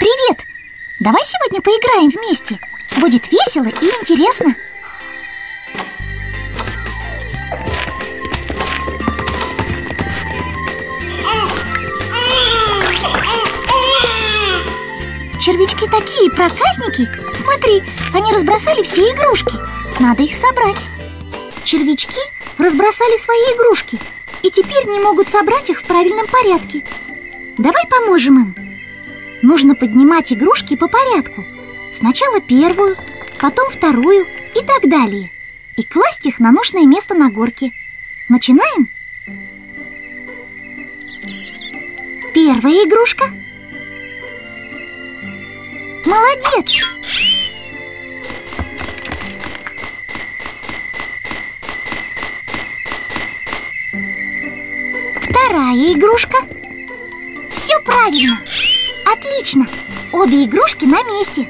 Привет! Давай сегодня поиграем вместе. Будет весело и интересно. Червячки такие проказники. Смотри, они разбросали все игрушки. Надо их собрать. Червячки разбросали свои игрушки и теперь не могут собрать их в правильном порядке. Давай поможем им. Нужно поднимать игрушки по порядку. Сначала первую, потом вторую и так далее. И класть их на нужное место на горке. Начинаем? Первая игрушка. Молодец! Вторая игрушка. Все правильно! Отлично! Обе игрушки на месте.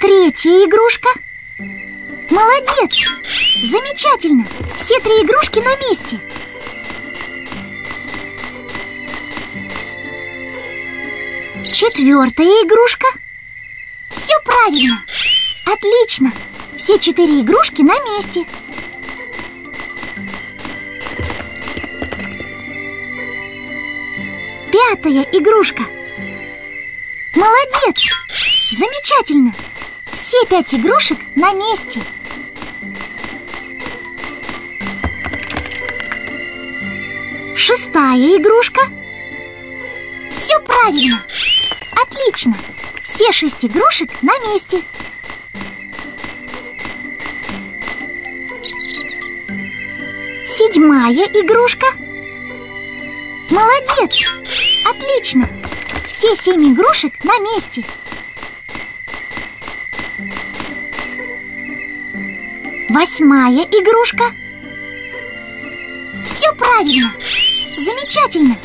Третья игрушка. Молодец! Замечательно! Все три игрушки на месте. Четвертая игрушка. Все правильно! Отлично! Все четыре игрушки на месте. Пятая игрушка. Молодец! Замечательно! Все пять игрушек на месте. Шестая игрушка. Все правильно! Отлично! Все шесть игрушек на месте. Седьмая игрушка. Молодец! Отлично! Все семь игрушек на месте. Восьмая игрушка. Все правильно! Замечательно!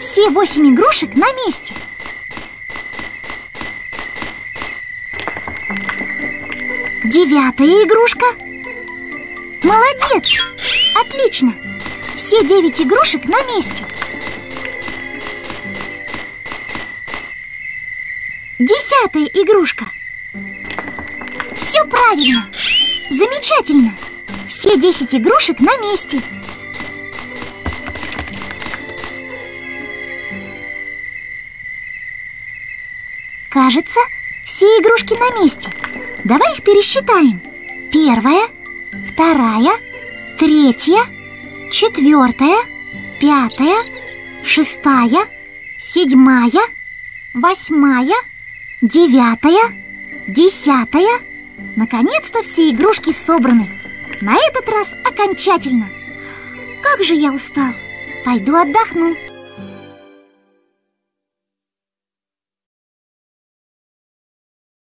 Все восемь игрушек на месте. Девятая игрушка. Молодец! Отлично! Все девять игрушек на месте. Десятая игрушка. Все правильно! Замечательно! Все 10 игрушек на месте. Кажется, все игрушки на месте. Давай их пересчитаем. Первая, вторая, третья, четвертая, пятая, шестая, седьмая, восьмая, девятая, десятая. Наконец-то все игрушки собраны. На этот раз окончательно. Как же я устал. Пойду отдохну.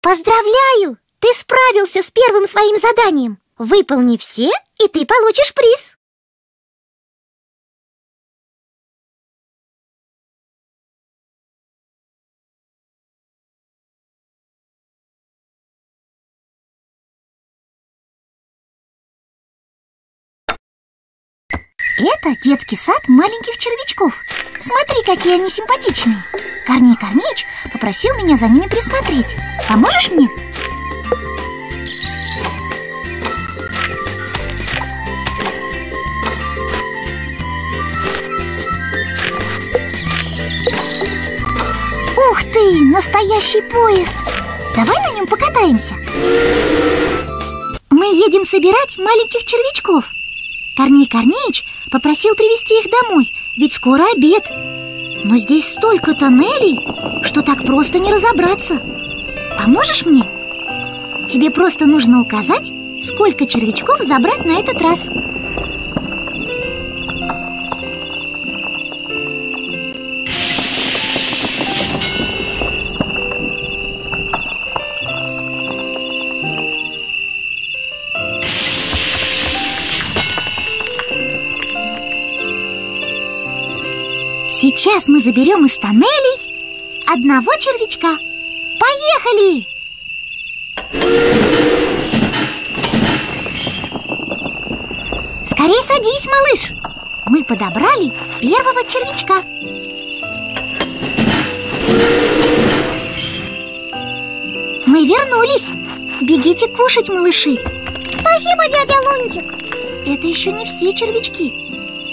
Поздравляю! Ты справился с первым своим заданием. Выполни все, и ты получишь приз. Это детский сад маленьких червячков. Смотри, какие они симпатичные. Корней Корнеич попросил меня за ними присмотреть. Поможешь мне? Ух ты, настоящий поезд! Давай на нем покатаемся. Мы едем собирать маленьких червячков. Корней Корнеич попросил привезти их домой, ведь скоро обед. Но здесь столько тоннелей, что так просто не разобраться. Поможешь мне? Тебе просто нужно указать, сколько червячков забрать на этот раз. Сейчас мы заберем из тоннелей одного червячка. Поехали! Садись, малыш. Мы подобрали первого червячка. Мы вернулись. Бегите кушать, малыши. Спасибо, дядя Лунтик. Это еще не все червячки.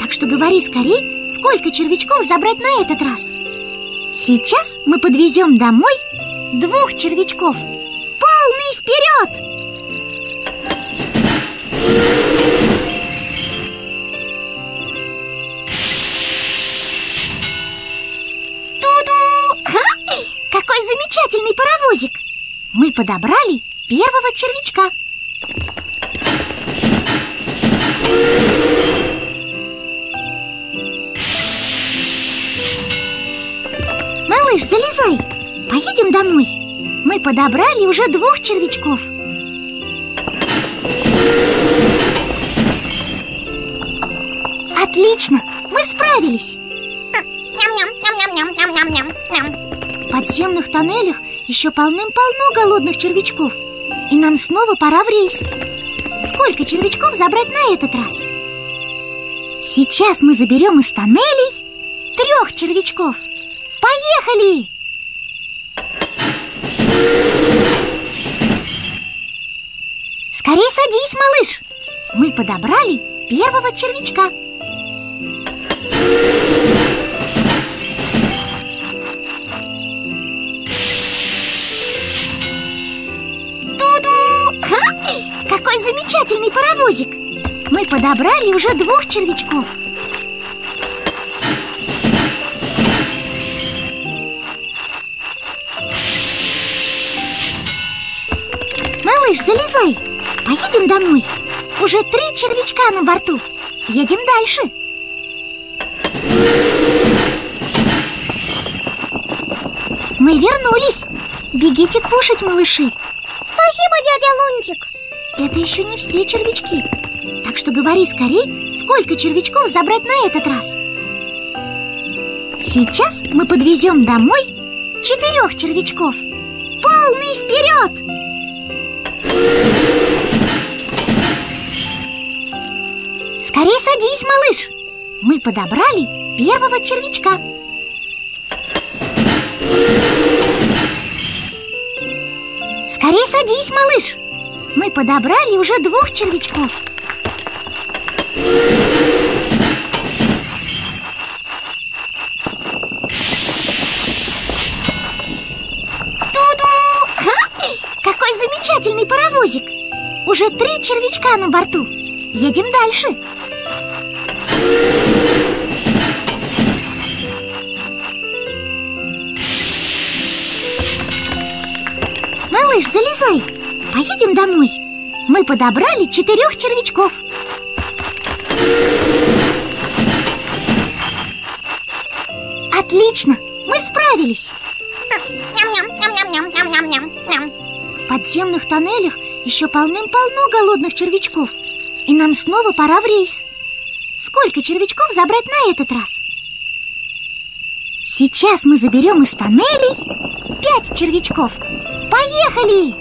Так что говори скорей, сколько червячков забрать на этот раз. Сейчас мы подвезем домой двух червячков. Полный вперед! Паровозик. Мы подобрали первого червячка. Малыш, залезай. Поедем домой. Мы подобрали уже двух червячков. Отлично, мы справились. Ням-ням-ням-ням-ням-ням-ням-ням. В подземных тоннелях еще полным-полно голодных червячков. И нам снова пора в рейс. Сколько червячков забрать на этот раз? Сейчас мы заберем из тоннелей трех червячков. Поехали! Скорее садись, малыш. Мы подобрали первого червячка. Какой замечательный паровозик! Мы подобрали уже двух червячков. Малыш, залезай! Поедем домой. Уже три червячка на борту. Едем дальше. Мы вернулись. Бегите кушать, малыши. Спасибо, дядя Лунтик. Это еще не все червячки. Так что говори скорей, сколько червячков забрать на этот раз. Сейчас мы подвезем домой четырех червячков. Полный вперед! Скорее садись, малыш. Мы подобрали первого червячка. Скорее садись, малыш. Мы подобрали уже двух червячков. Ту-ду! Какой замечательный паровозик! Уже три червячка на борту. Едем дальше. Малыш, залезай! Поедем домой. Мы подобрали четырех червячков. Отлично, мы справились. Ням-ням-ням-ням-ням-ням-ням-ням. В подземных тоннелях еще полным-полно голодных червячков. И нам снова пора в рейс. Сколько червячков забрать на этот раз? Сейчас мы заберем из тоннелей пять червячков. Поехали!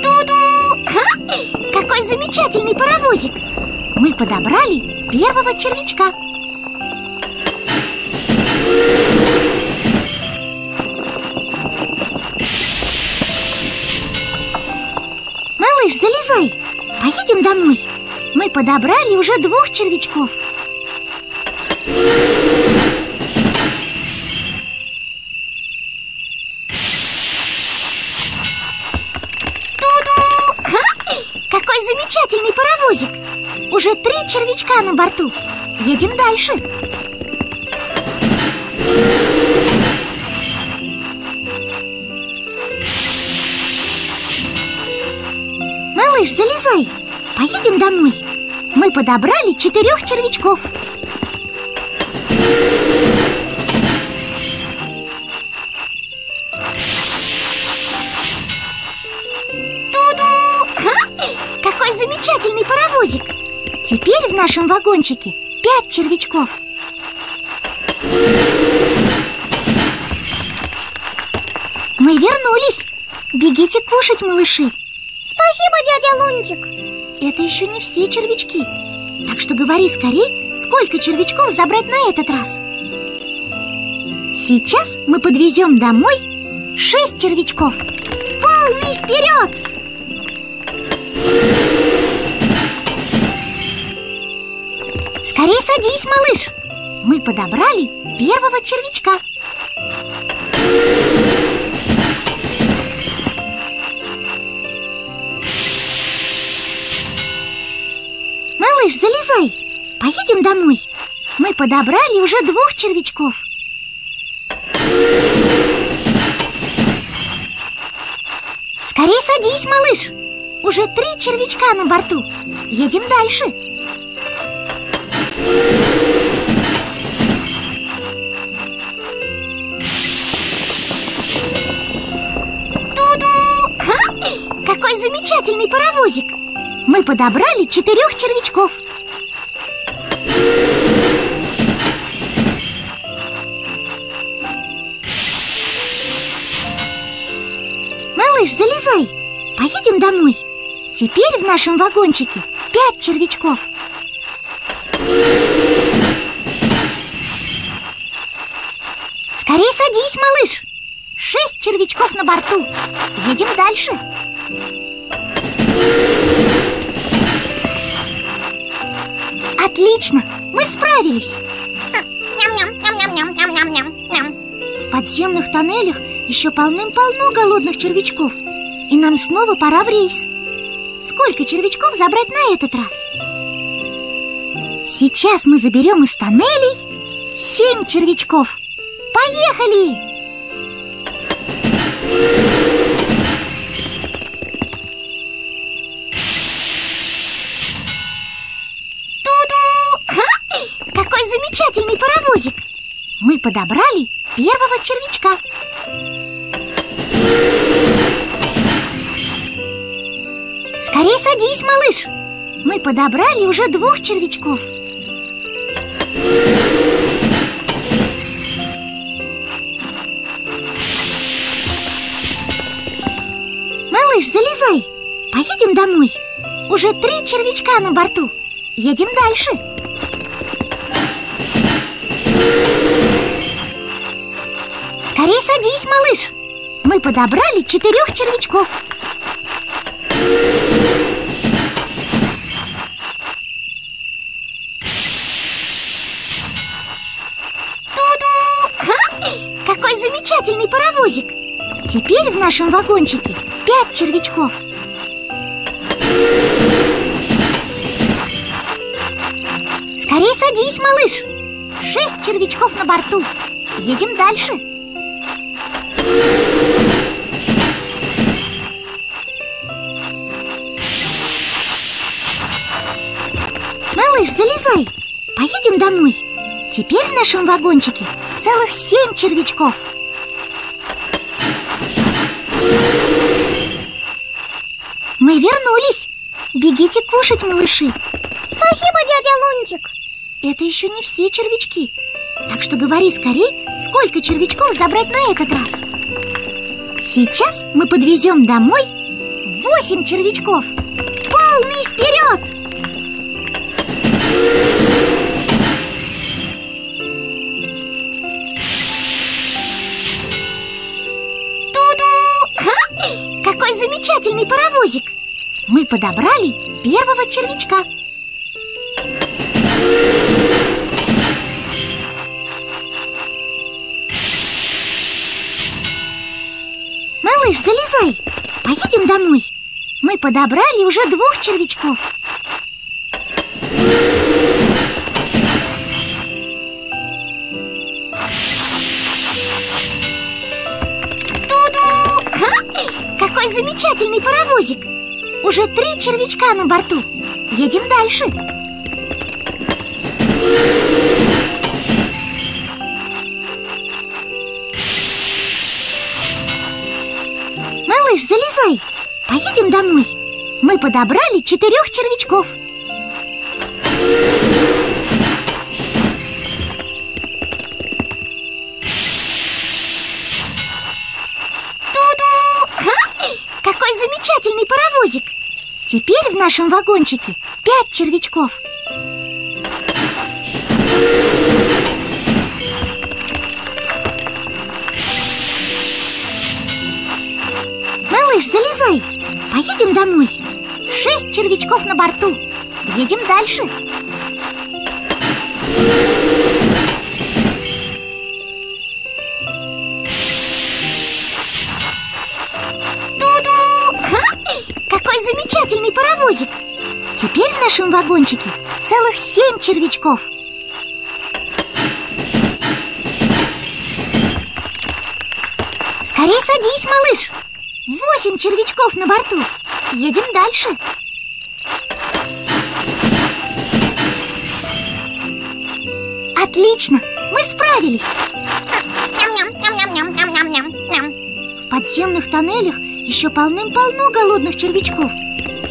Ту-ду! Какой замечательный паровозик! Мы подобрали первого червячка. Малыш, залезай! Поедем домой. Мы подобрали уже двух червячков. Замечательный паровозик. Уже три червячка на борту. Едем дальше. Малыш, залезай. Поедем домой. Мы подобрали четырех червячков. Замечательный паровозик. Теперь в нашем вагончике пять червячков. Мы вернулись! Бегите кушать, малыши! Спасибо, дядя Лунтик! Это еще не все червячки. Так что говори скорей, сколько червячков забрать на этот раз. Сейчас мы подвезем домой 6 червячков. Полный вперед! Скорее садись, малыш! Мы подобрали первого червячка. Малыш, залезай! Поедем домой. Мы подобрали уже 2 червячков. Скорее садись, малыш! Уже 3 червячка на борту. Едем дальше. Ту-ду! Какой замечательный паровозик! Мы подобрали 4 червячков. Малыш, залезай! Поедем домой. Теперь в нашем вагончике 5 червячков. Скорее садись, малыш! 6 червячков на борту. Едем дальше. Отлично! Мы справились! В подземных тоннелях еще полным-полно голодных червячков. И нам снова пора в рейс. Сколько червячков забрать на этот раз? Сейчас мы заберем из тоннелей 7 червячков. Поехали! Ту-ду! Какой замечательный паровозик! Мы подобрали первого червячка. Скорее садись, малыш! Мы подобрали уже 2 червячков. Малыш, залезай! Поедем домой. Уже 3 червячка на борту. Едем дальше. Скорее садись, малыш! Мы подобрали 4 червячков. Замечательный паровозик. Теперь в нашем вагончике 5 червячков. Скорее садись, малыш! 6 червячков на борту. Едем дальше. Малыш, залезай! Поедем домой. Теперь в нашем вагончике целых 7 червячков. Мы вернулись! Бегите кушать, малыши! Спасибо, дядя Лунтик! Это еще не все червячки. Так что говори скорей, сколько червячков забрать на этот раз. Сейчас мы подвезем домой 8 червячков. Полный вперед! Какой замечательный паровозик! Мы подобрали первого червячка. Малыш, залезай! Поедем домой. Мы подобрали уже 2 червячков. Какой замечательный паровозик! Уже 3 червячка на борту. Едем дальше. Малыш, залезай! Поедем домой. Мы подобрали 4 червячков. нашем вагончике 5 червячков. Малыш, залезай, поедем домой. 6 червячков на борту. Едем дальше. Замечательный паровозик. Теперь в нашем вагончике целых 7 червячков. Скорее садись, малыш. 8 червячков на борту. Едем дальше. Отлично, мы справились. В подземных тоннелях еще полным-полно голодных червячков.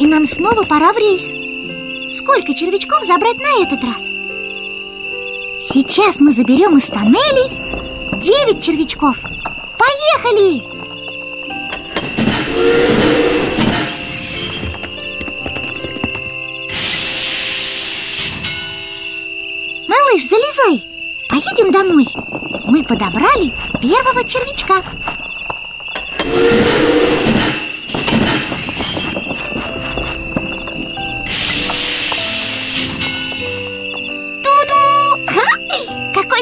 И нам снова пора в рейс. Сколько червячков забрать на этот раз? Сейчас мы заберем из тоннелей 9 червячков. Поехали! Малыш, залезай! Поедем домой. Мы подобрали первого червячка.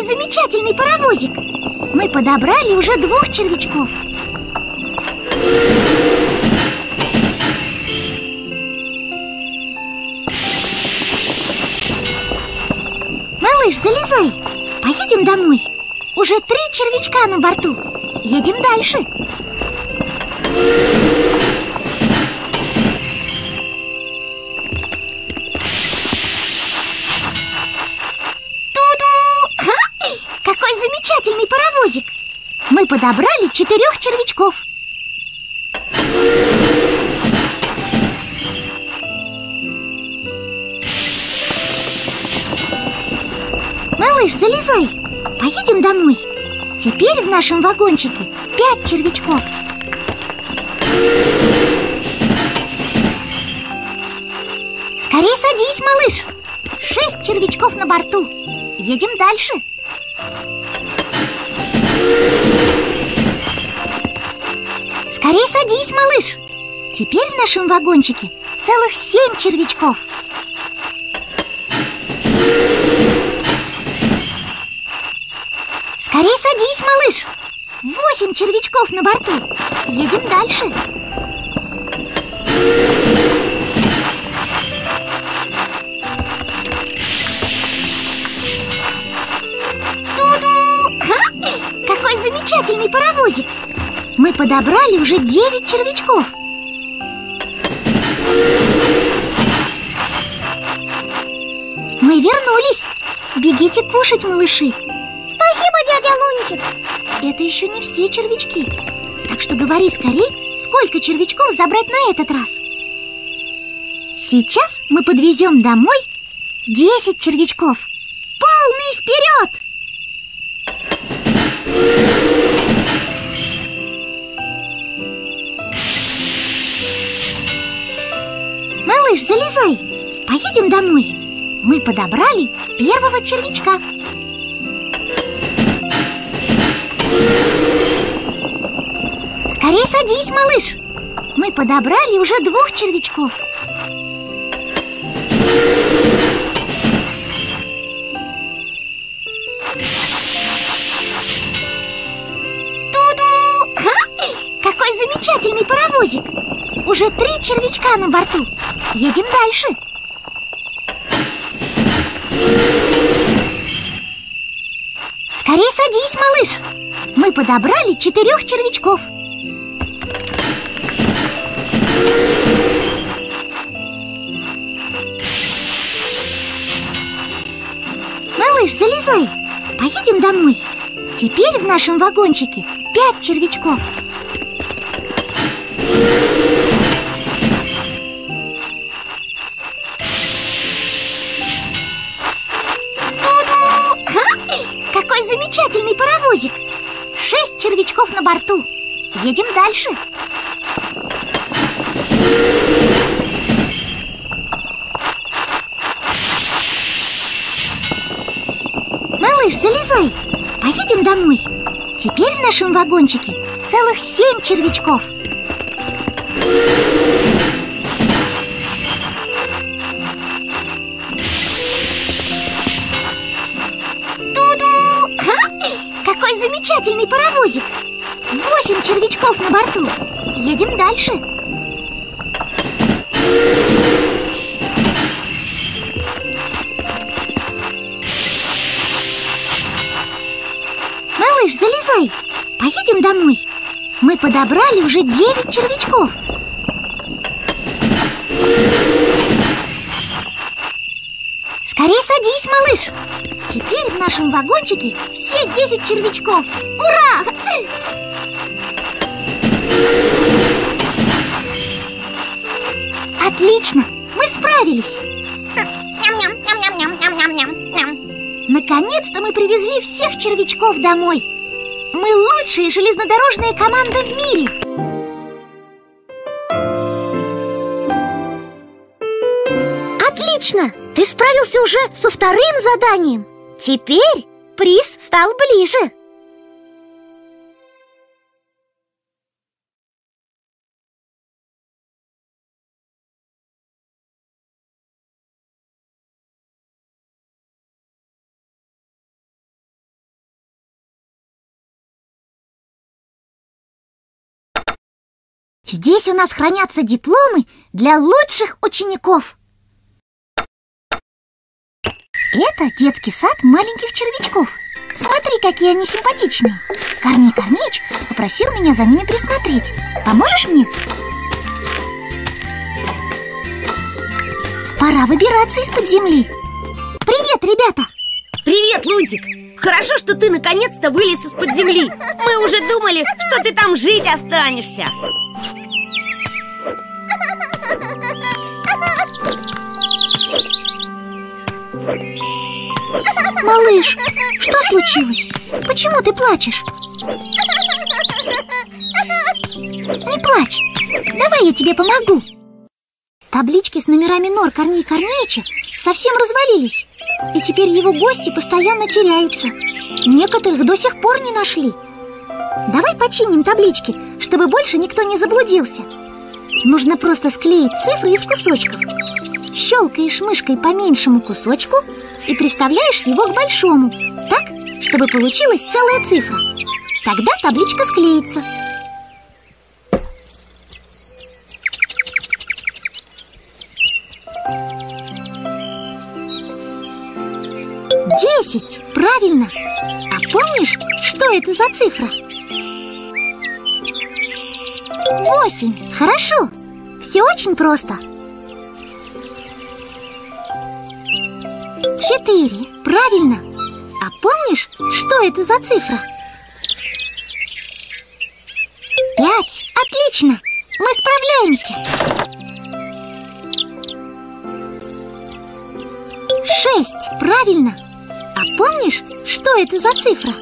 Замечательный паровозик. Мы подобрали уже 2 червячков. Малыш, залезай. Поедем домой. Уже 3 червячка на борту. Едем дальше. Мы подобрали 4 червячков. Малыш, залезай, поедем домой. Теперь в нашем вагончике 5 червячков. Скорее садись, малыш. 6 червячков на борту. Едем дальше. Скорее садись, малыш. Теперь в нашем вагончике целых 7 червячков. Скорее садись, малыш. 8 червячков на борту. Едем дальше. Какой замечательный паровозик. Мы подобрали уже 9 червячков. Мы вернулись. Бегите кушать, малыши. Спасибо, дядя Лунтик. Это еще не все червячки. Так что говори скорее, сколько червячков забрать на этот раз. Сейчас мы подвезем домой 10 червячков. Полный вперед! Малыш, залезай, поедем домой. Мы подобрали первого червячка. Скорее садись, малыш. Мы подобрали уже 2 червячков. Какой замечательный паровозик. Уже 3 червячка на борту. Едем дальше. Скорее садись, малыш. Мы подобрали 4 червячков. Малыш, залезай. Поедем домой. Теперь в нашем вагончике 5 червячков. Замечательный паровозик. 6 червячков на борту. Едем дальше. Малыш, залезай, поедем домой. Теперь в нашем вагончике целых 7 червячков. Ту-ду! Какой замечательный паровозик! 8 червячков на борту. Едем дальше. Малыш, залезай, поедем домой. Мы подобрали уже 9 червячков. Скорее садись, малыш. Теперь в нашем вагончике все 10 червячков. Ура! Отлично, мы справились. Наконец-то мы привезли всех червячков домой. Мы лучшая железнодорожная команда в мире. Отлично, ты справился уже со вторым заданием. Теперь приз стал ближе. Здесь у нас хранятся дипломы для лучших учеников. Это детский сад маленьких червячков. Смотри, какие они симпатичные. Корней Корнеич попросил меня за ними присмотреть. Поможешь мне? Пора выбираться из-под земли. Привет, ребята! Привет, Лунтик! Хорошо, что ты наконец-то вылез из-под земли. Мы уже думали, что ты там жить останешься. Малыш, что случилось? Почему ты плачешь? Не плачь, давай я тебе помогу. Таблички с номерами нор Корнея Корнеича совсем развалились, и теперь его гости постоянно теряются. Некоторых до сих пор не нашли. Давай починим таблички, чтобы больше никто не заблудился. Нужно просто склеить цифры из кусочков. Щелкаешь мышкой по меньшему кусочку и приставляешь его к большому, так, чтобы получилась целая цифра. Тогда табличка склеится. Десять! Правильно! А помнишь, что это за цифра? 8. Хорошо. Все очень просто. 4. Правильно. А помнишь, что это за цифра? 5. Отлично. Мы справляемся. 6. Правильно. А помнишь, что это за цифра?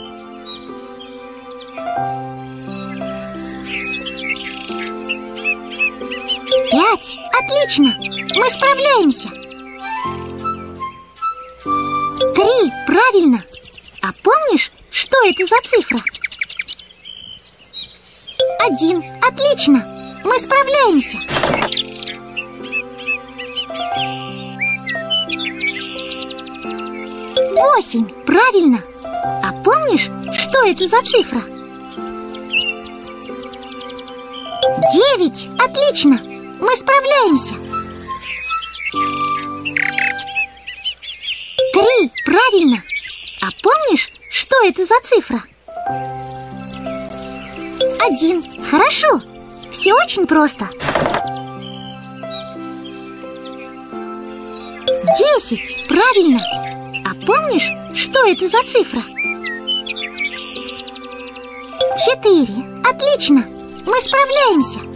5. Отлично! Мы справляемся! 3. Правильно! А помнишь, что это за цифра? 1. Отлично! Мы справляемся! 8. Правильно! А помнишь, что это за цифра? 9. Отлично! Мы справляемся. 3. Правильно. А помнишь, что это за цифра? 1. Хорошо. Все очень просто. 10. Правильно. А помнишь, что это за цифра? 4. Отлично. Мы справляемся.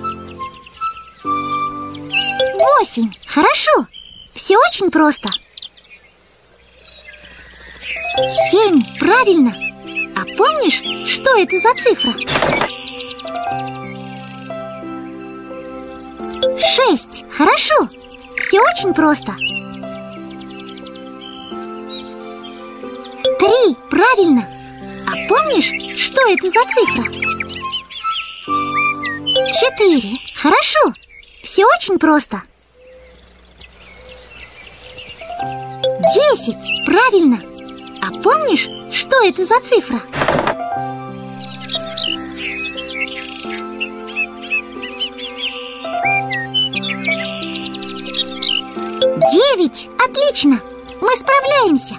8. Хорошо. Все очень просто. 7. Правильно. А помнишь, что это за цифра? 6. Хорошо. Все очень просто. 3. Правильно. Правильно! А помнишь, что это за цифра? 4. Хорошо! Все очень просто. 10. Правильно! А помнишь, что это за цифра? 9. Отлично! Мы справляемся!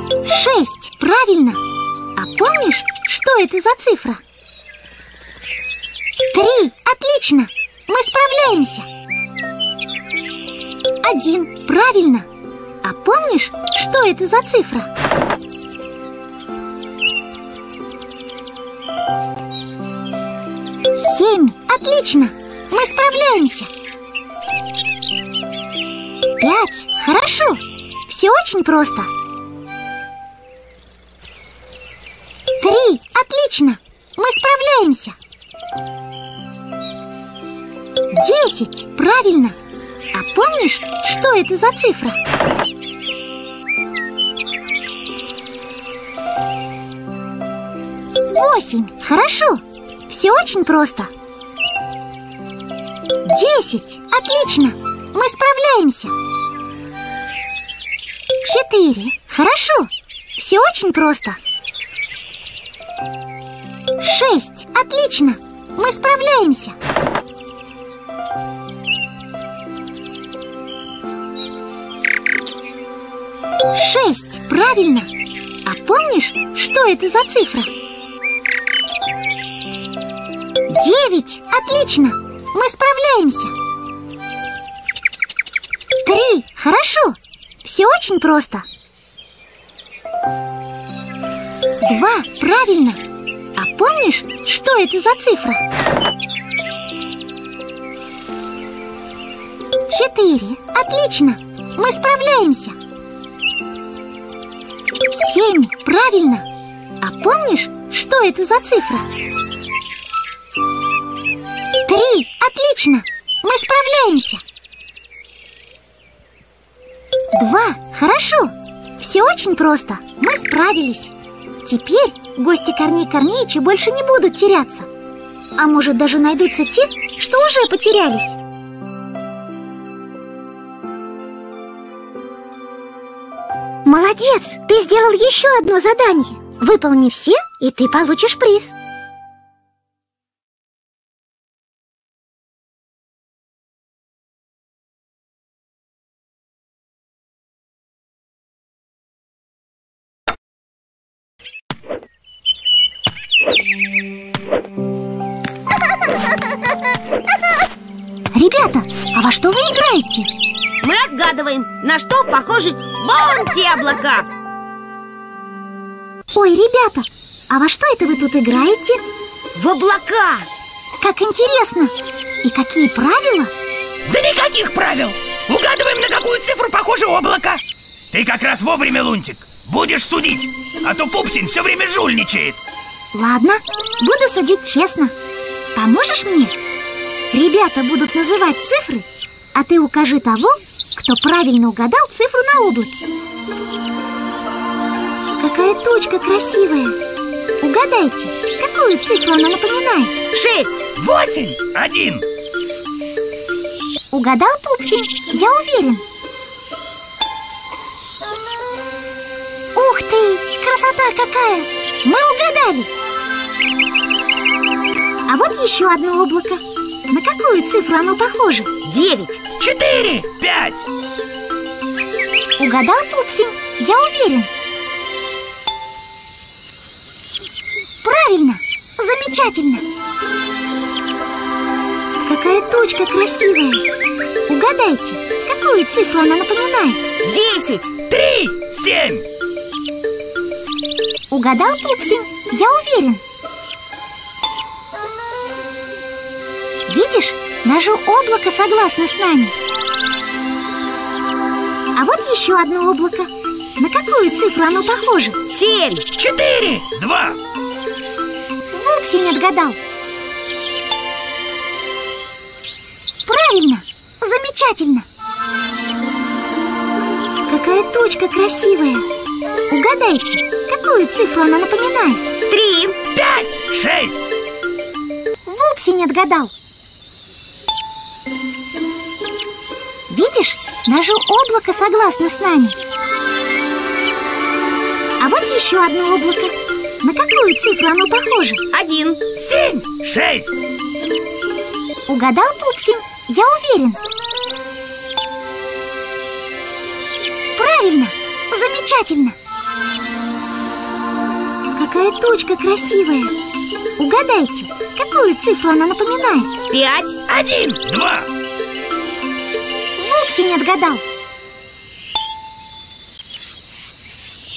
6. Правильно! А помнишь, что это за цифра? 3. Отлично! Мы справляемся! 1. Правильно! А помнишь, что это за цифра? 7. Отлично! Мы справляемся! 5. Хорошо! Все очень просто! 3. Отлично! Мы справляемся! 10. Правильно! А помнишь, что это за цифра? 8. Хорошо! Все очень просто! 10. Отлично! Мы справляемся! 4. Хорошо! Все очень просто! 6. Отлично! Мы справляемся! 6. Правильно! А помнишь, что это за цифра? 9. Отлично! Мы справляемся! 3. Хорошо! Все очень просто! 2. Правильно! А помнишь, что это за цифра? 4. Отлично! Мы справляемся! 7. Правильно! А помнишь, что это за цифра? 3. Отлично! Мы справляемся! 2. Хорошо! Все очень просто! Мы справились! Теперь гости Корней Корнеича больше не будут теряться. А может, даже найдутся те, что уже потерялись. Молодец! Ты сделал еще одно задание. Выполни все, и ты получишь приз. Ребята, а во что вы играете? Мы отгадываем, на что похожи маленькие облака. Ой, ребята, а во что это вы тут играете? В облака. Как интересно. И какие правила? Да никаких правил. Угадываем, на какую цифру похоже облако. Ты как раз вовремя, Лунтик. Будешь судить, а то Пупсень все время жульничает. Ладно, буду судить честно. Поможешь мне? Ребята будут называть цифры, а ты укажи того, кто правильно угадал цифру на облаке. Какая точка красивая! Угадайте, какую цифру она напоминает? 6, 8, 1. Угадал Пупсень, я уверен. Ух ты, красота какая! Мы угадали! А вот еще одно облако. На какую цифру оно похоже? 9. 4, 5. Угадал Пупсень, я уверен. Правильно, замечательно. Какая точка красивая. Угадайте, какую цифру она напоминает? 10. 3, 7. Угадал Пупсень, я уверен. Видишь, даже облако согласно с нами. А вот еще одно облако. На какую цифру оно похоже? 7. 4, 2. Вупсень отгадал. Правильно, замечательно. Какая точка красивая. Угадайте, какую цифру она напоминает? 3, 5, 6. Вупсень отгадал. Видишь, даже облако согласно с нами. А вот еще одно облако. На какую цифру оно похоже? 1, 7, 6. Угадал Пупсень, я уверен. Правильно, замечательно. Какая точка красивая. Угадайте, какую цифру она напоминает? 5, 1, 2. Вупсень отгадал.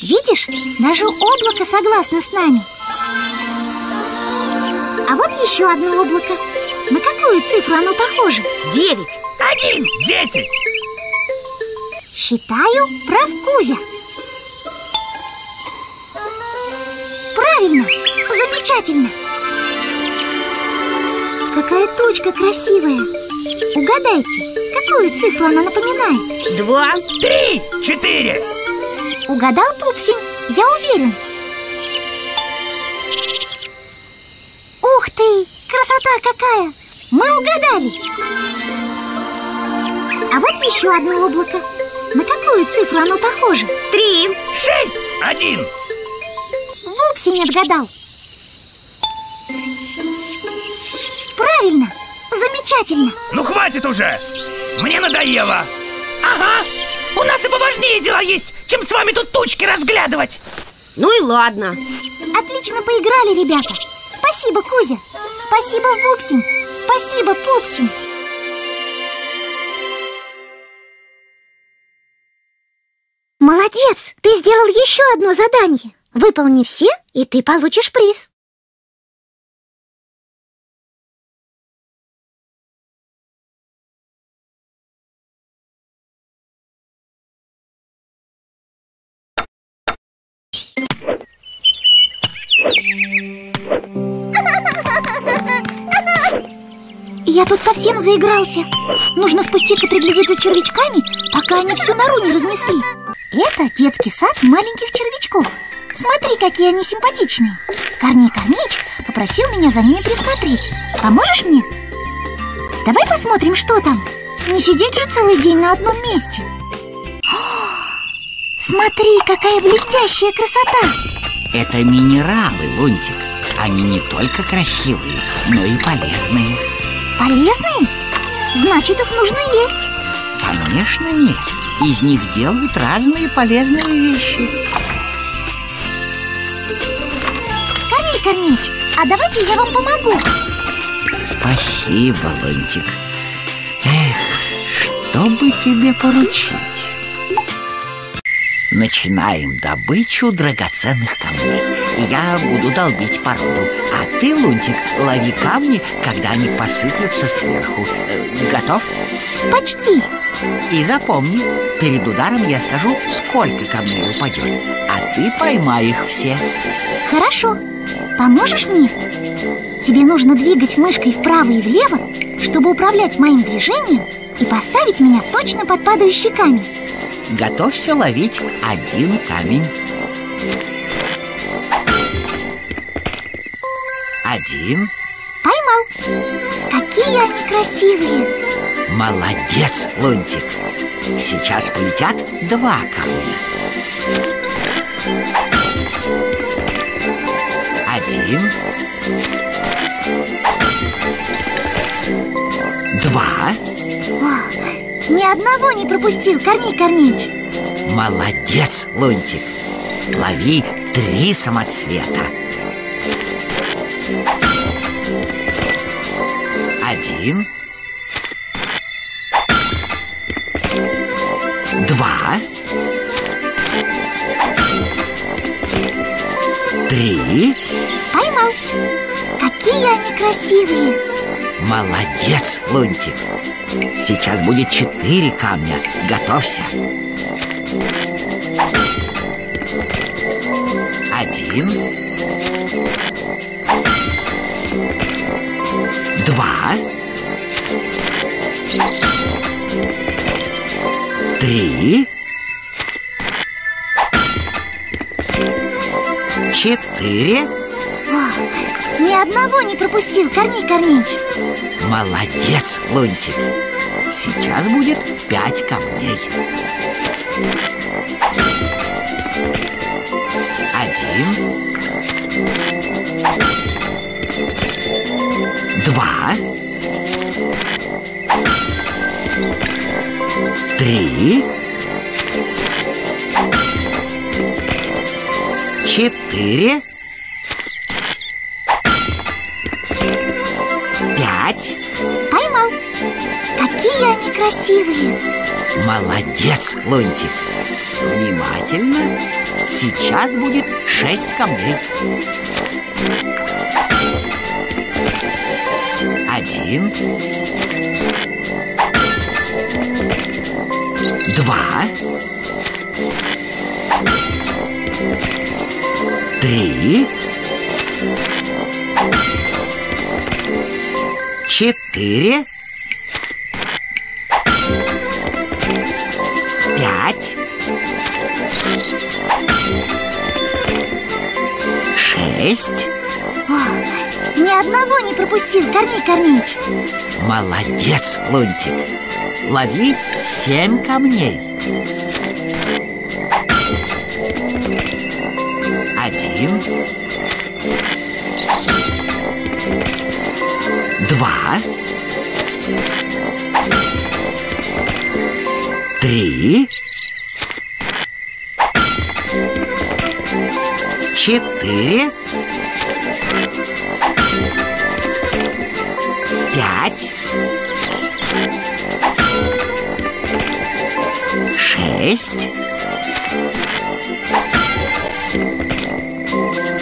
Видишь, даже облако согласно с нами. А вот еще одно облако. На какую цифру оно похоже? 9, 1, 10. Считаю, прав Кузя. Правильно, замечательно. Какая точка красивая. Угадайте, какую цифру она напоминает? 2, 3, 4. Угадал Пупсень, я уверен. Ух ты, красота какая! Мы угадали. А вот еще одно облако. На какую цифру оно похоже? 3, 6, 1. Вупсень отгадал. Правильно, замечательно. Ну хватит уже, мне надоело. Ага, у нас и поважнее дела есть, чем с вами тут тучки разглядывать. Ну и ладно. Отлично поиграли, ребята. Спасибо, Кузя. Спасибо, Вупсень. Спасибо, Пупсень. Молодец, ты сделал еще одно задание. Выполни все, и ты получишь приз. Я тут совсем заигрался. Нужно спуститься приглядеть за червячками, пока они всю нору не разнесли. Это детский сад маленьких червячков. Смотри, какие они симпатичные. Корней Корнеич попросил меня за ними присмотреть. Поможешь мне? Давай посмотрим, что там. Не сидеть же целый день на одном месте. Смотри, какая блестящая красота. Это минералы, Лунтик. Они не только красивые, но и полезные. Полезные? Значит, их нужно есть. Конечно нет. Из них делают разные полезные вещи. Корней Корнеич, а давайте я вам помогу. Спасибо, Лунтик. Эх, что бы тебе поручить? Начинаем добычу драгоценных камней. Я буду долбить породу, а ты, Лунтик, лови камни, когда они посыплются сверху. Готов? Почти. И запомни, перед ударом я скажу, сколько камней упадет, а ты поймай их все. Хорошо. Поможешь мне? Тебе нужно двигать мышкой вправо и влево, чтобы управлять моим движением и поставить меня точно под падающий камень. Готовься ловить один камень. 1. Поймал. Какие они красивые. Молодец, Лунтик. Сейчас полетят 2 камня. 1. 2. О! Ни одного не пропустил, Корней Корнеич. Молодец, Лунтик. Лови 3 самоцвета. 1. 2. 3. Поймал. Какие они красивые. Молодец, Лунтик. Сейчас будет 4 камня. Готовься. 1. 2. 3. 4. О, ни одного не пропустил, Корней Корнеич. Молодец, Лунтик. Сейчас будет 5 камней. 1, 2, 3, 4. 5. Поймал. Какие они красивые. Молодец, Лунтик. Внимательно. Сейчас будет 6 камней. 1. 2. 3. 4. 5. 6. О, ни одного не пропустил, Корней Корнеич. Молодец, Лунтик. Лови 7 камней. 1. 2. 3. 4. 5. 6.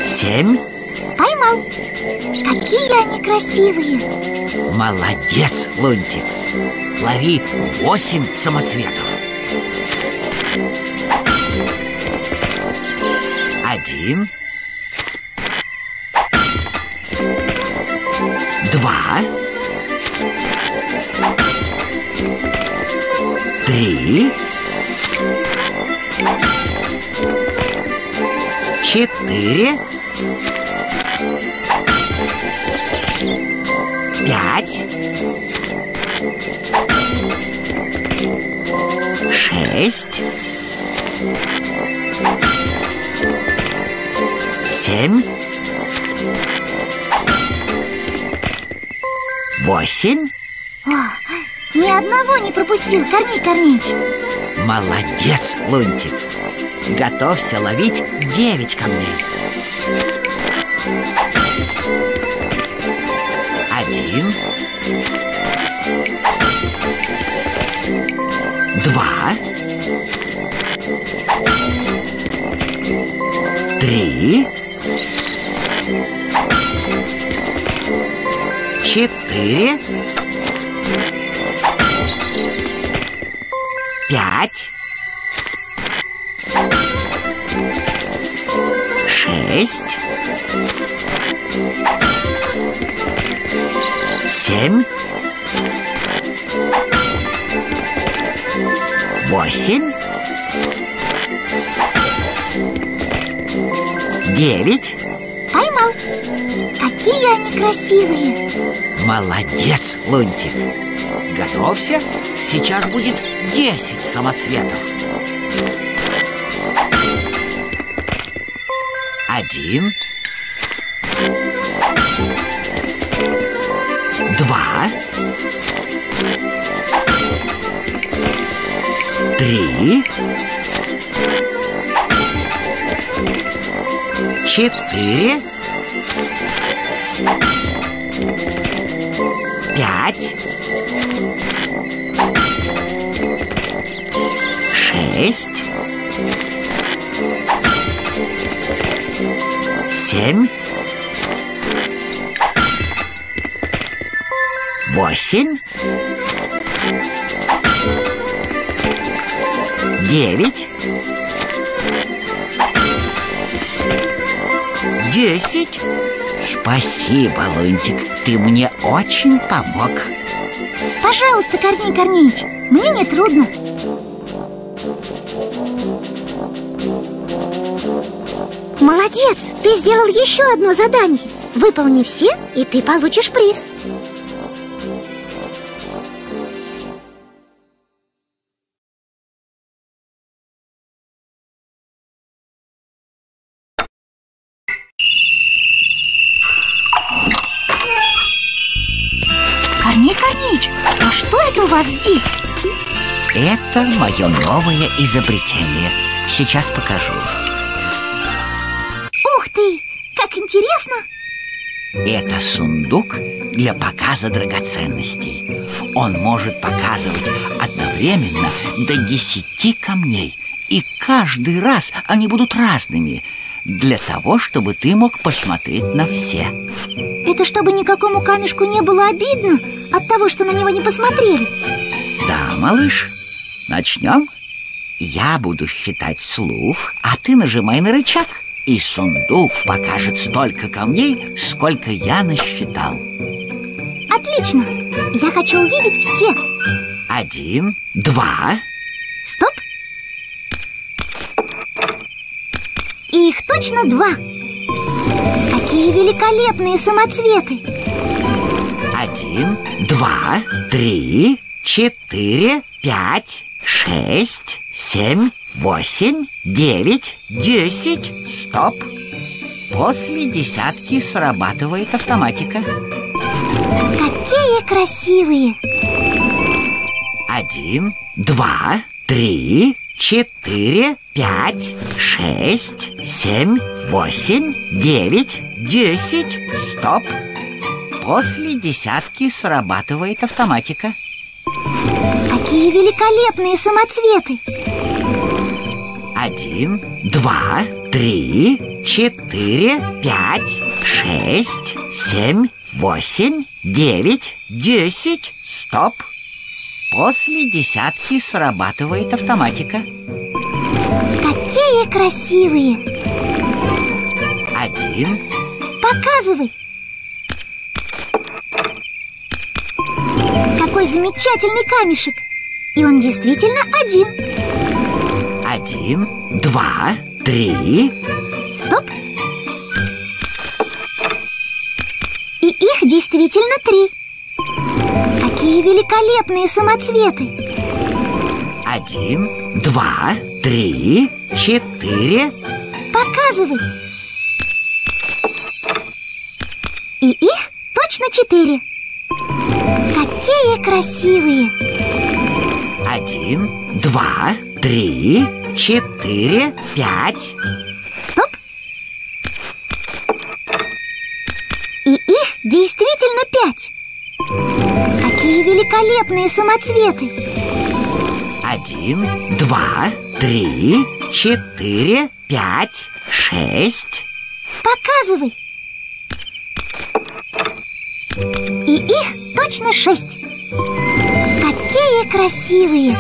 7. Поймал. Какие они красивые. Молодец, Лунтик. Лови 8 самоцветов. 1. 2. 3. 4. 5. 6. 7. 8. О, ни одного не пропустил, Корней Корнеич. Молодец, Лунтик. Готовься ловить 9 камней. 1, 2, 3, 4, 5, 6, 7, 8, 9. Поймал. Какие они красивые. Молодец, Лунтик. Готовься. Сейчас будет 10 самоцветов. 1. 2. 3. 4. 5. 6. 7. 8. 9. 10. Спасибо, Лунтик, ты мне очень помог. Пожалуйста, Корней Корнеич, мне не трудно. Молодец! Ты сделал еще одно задание. Выполни все, и ты получишь приз. Корней Корнеич, а что это у вас здесь? Это мое новое изобретение. Сейчас покажу. Ух ты! Как интересно! Это сундук для показа драгоценностей. Он может показывать одновременно до 10 камней. И каждый раз они будут разными. Для того, чтобы ты мог посмотреть на все. Это чтобы никакому камешку не было обидно от того, что на него не посмотрели? Да, малыш. Начнем? Я буду считать вслух, а ты нажимай на рычаг. И сундук покажет столько камней, сколько я насчитал. Отлично! Я хочу увидеть все. 1, 2. Стоп! Их точно 2. Какие великолепные самоцветы! 1, 2, 3, 4, 5, 6, 7, 8, 9, 10. Стоп! После 10 срабатывает автоматика. Какие красивые! 1, 2, 3, 4, 5, 6, 7, 8, 9, 10. Стоп! После 10 срабатывает автоматика. Какие великолепные самоцветы! 1, 2, 3, 4, 5, 6, 7, 8, 9, 10. Стоп! После 10 срабатывает автоматика. Какие красивые! 1. Показывай! Какой замечательный камешек! И он действительно 1. 1, 2, 3. Стоп! И их действительно 3. Какие великолепные самоцветы! 1, 2, 3, 4. Показывай! И их точно 4. Какие красивые! 1, 2, 3, 4, 5. Стоп! И их действительно 5. Какие великолепные самоцветы! 1, 2, 3, 4, 5, 6. Показывай! И их точно 6. Какие красивые!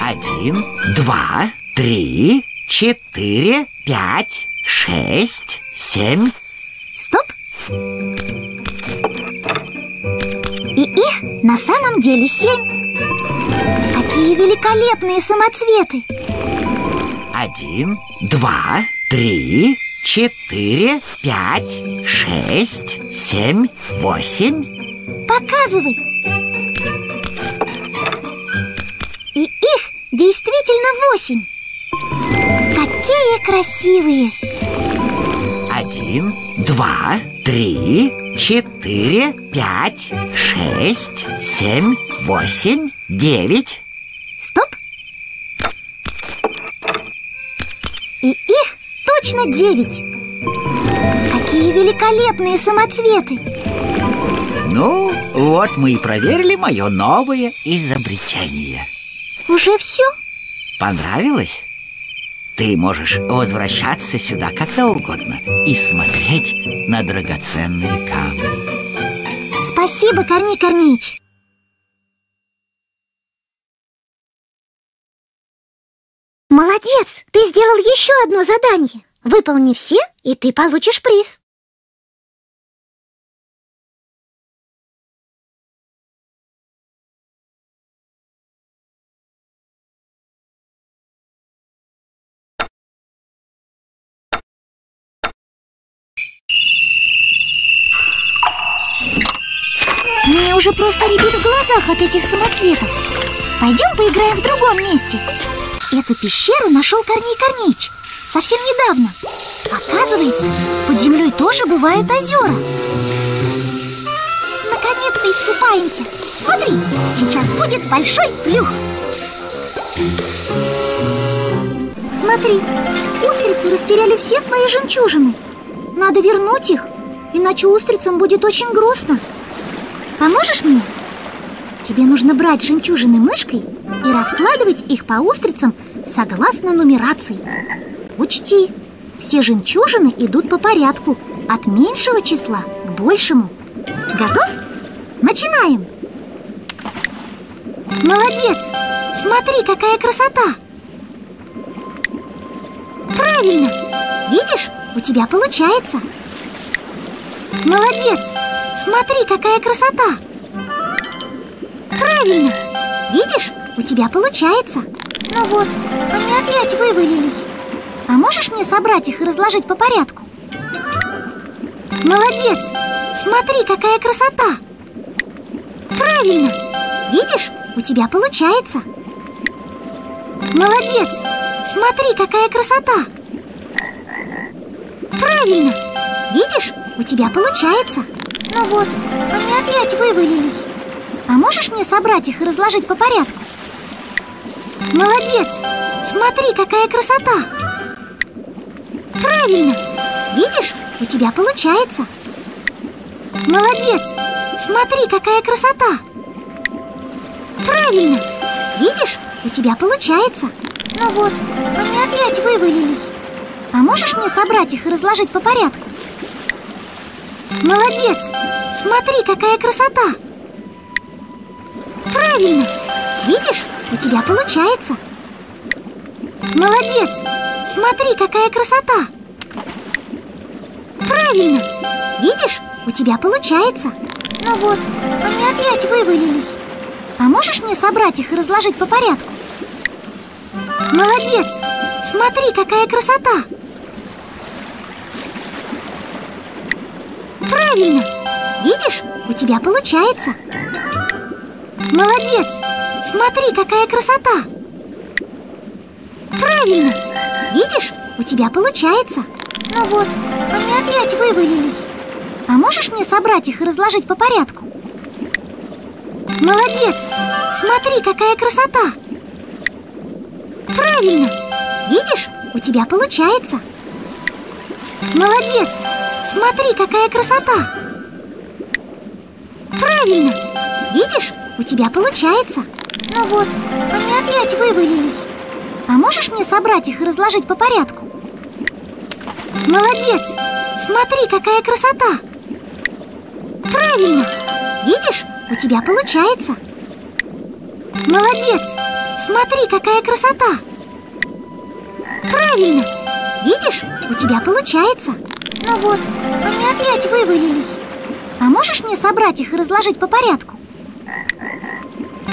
1, 2, 3, 4, 5, 6, 7. Стоп! И их на самом деле 7. Какие великолепные самоцветы! 1, 2, 3, 4, 5, 6, 7, 8. Показывай! И их действительно 8. Какие красивые! 1, 2, 3, 4, 5, 6, 7, 8, 9. Стоп! И их точно 9. Какие великолепные самоцветы! Ну, вот мы и проверили мое новое изобретение. Уже все? Понравилось? Ты можешь возвращаться сюда когда угодно и смотреть на драгоценные камни. Спасибо, Корней Корнеич. Молодец! Ты сделал еще одно задание. Выполни все, и ты получишь приз. уже просто рябит в глазах от этих самоцветов. Пойдем поиграем в другом месте. Эту пещеру нашел Корней Корнеич совсем недавно. Оказывается, под землей тоже бывают озера. Наконец-то искупаемся. Смотри, сейчас будет большой плюх. Смотри, устрицы растеряли все свои жемчужины. Надо вернуть их, иначе устрицам будет очень грустно. Поможешь мне? Тебе нужно брать жемчужины мышкой и раскладывать их по устрицам согласно нумерации. Учти, все жемчужины идут по порядку, от меньшего числа к большему. Готов? Начинаем! Молодец! Смотри, какая красота! Правильно! Видишь, у тебя получается! Молодец! Смотри, какая красота! Правильно! Видишь, у тебя получается! Ну вот, они опять вывалились. Поможешь мне собрать их и разложить по порядку? Молодец! Смотри, какая красота! Правильно! Видишь, у тебя получается! Молодец! Смотри, какая красота! Правильно! Видишь, у тебя получается! Ну вот, они опять вывалились. Поможешь мне собрать их и разложить по порядку? Молодец! Смотри, какая красота! Правильно! Видишь, у тебя получается! Молодец! Смотри, какая красота! Правильно! Видишь, у тебя получается! Ну вот, они опять вывалились. Поможешь мне собрать их и разложить по порядку? Молодец! Смотри, какая красота! Правильно! Видишь, у тебя получается! Молодец! Смотри, какая красота! Правильно! Видишь, у тебя получается! Ну вот, они опять вывалились. Поможешь мне собрать их и разложить по порядку? Молодец! Смотри, какая красота! Правильно! Видишь, у тебя получается! Молодец! Смотри, какая красота! Правильно! Видишь, у тебя получается! Ну вот, они опять вывалились. Поможешь мне собрать их и разложить по порядку? Молодец! Смотри, какая красота! Правильно! Видишь, у тебя получается! Молодец! Смотри, какая красота! Правильно! Видишь, у тебя получается! Ну вот, они опять вывалились. Поможешь мне собрать их и разложить по порядку? Молодец! Смотри, какая красота! Правильно! Видишь, у тебя получается! Молодец! Смотри, какая красота! Правильно! Видишь, у тебя получается! Ну вот, они опять вывалились. Поможешь мне собрать их и разложить по порядку?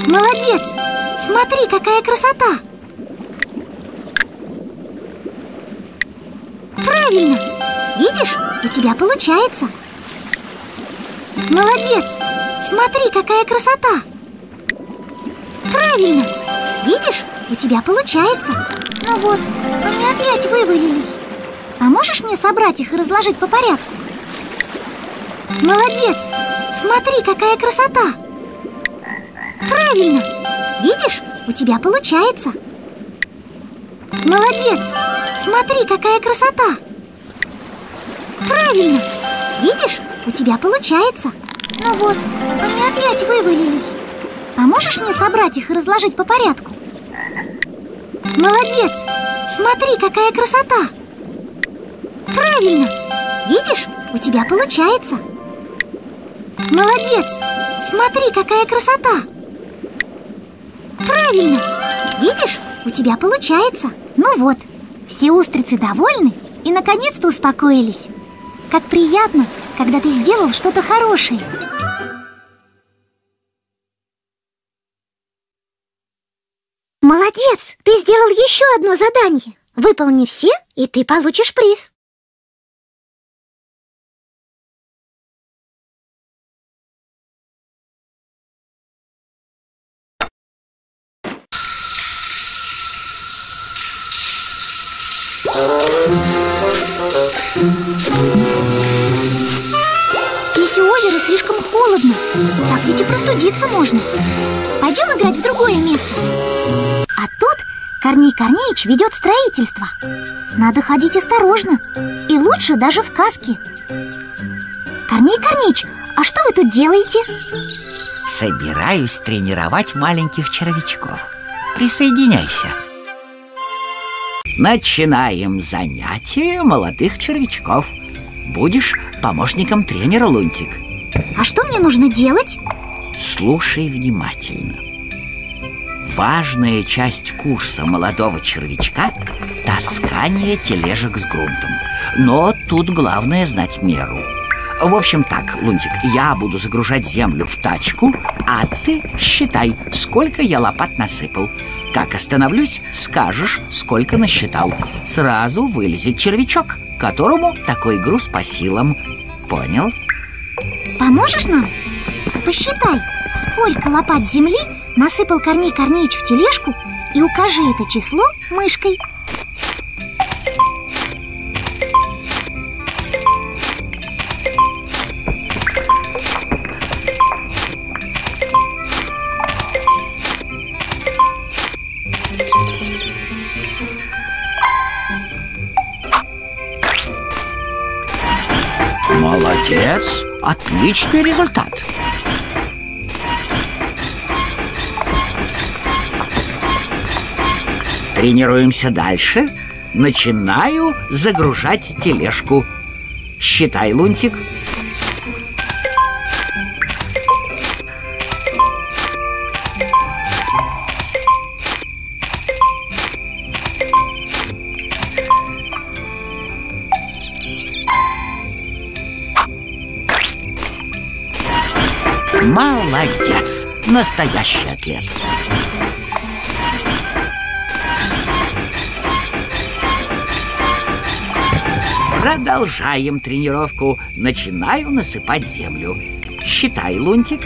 Молодец! Смотри, какая красота! Правильно! Видишь, у тебя получается! Молодец! Смотри, какая красота! Правильно! Видишь, у тебя получается! Ну вот, они опять вывалились. Поможешь мне собрать их и разложить по порядку? Молодец! Смотри, какая красота! Правильно! Видишь, у тебя получается! Молодец! Смотри, какая красота! Правильно! Видишь, у тебя получается! Ну вот, они опять вывалились. Поможешь мне собрать их и разложить по порядку? Молодец! Смотри, какая красота! Правильно! Видишь, у тебя получается! Молодец! Смотри, какая красота! Правильно! Видишь, у тебя получается! Ну вот, все устрицы довольны и наконец-то успокоились. Как приятно, когда ты сделал что-то хорошее! Молодец! Ты сделал еще одно задание! Выполни все, и ты получишь приз! Здесь у озера слишком холодно. Так ведь и простудиться можно. Пойдем играть в другое место. А тут Корней Корнеич ведет строительство. Надо ходить осторожно. И лучше даже в каске. Корней Корнеич, а что вы тут делаете? Собираюсь тренировать маленьких червячков. Присоединяйся. Начинаем занятие молодых червячков. Будешь помощником тренера, Лунтик. А что мне нужно делать? Слушай внимательно. Важная часть курса молодого червячка – таскание тележек с грунтом. Но тут главное знать меру. В общем так, Лунтик, я буду загружать землю в тачку, а ты считай, сколько я лопат насыпал. Как остановлюсь, скажешь, сколько насчитал. Сразу вылезет червячок, которому такой груз по силам. Понял? Поможешь нам? Посчитай, сколько лопат земли насыпал Корней Корнеич в тележку и укажи это число мышкой. Молодец! Отличный результат! Тренируемся дальше. Начинаю загружать тележку. Считай, Лунтик. Молодец! Настоящий атлет! Продолжаем тренировку. Начинаю насыпать землю. Считай, Лунтик.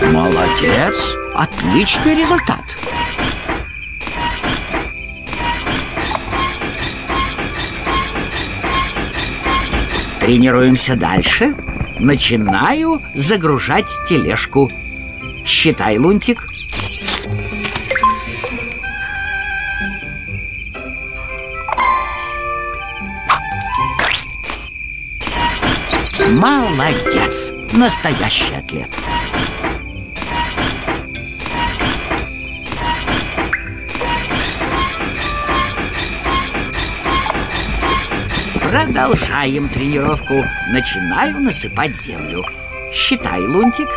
Молодец! Отличный результат! Тренируемся дальше. Начинаю загружать тележку. Считай, Лунтик. Молодец! Настоящий атлет! Продолжаем тренировку. Начинаю насыпать землю. Считай, Лунтик.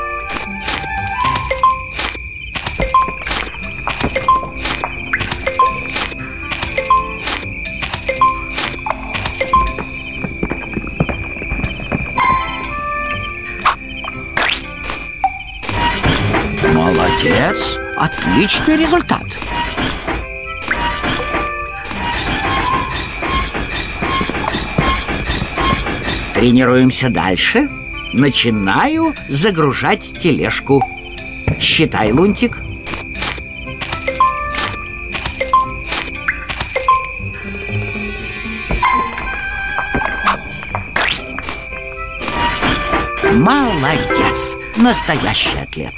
Молодец! Отличный результат! Тренируемся дальше. Начинаю загружать тележку. Считай, Лунтик. Молодец! Настоящий атлет!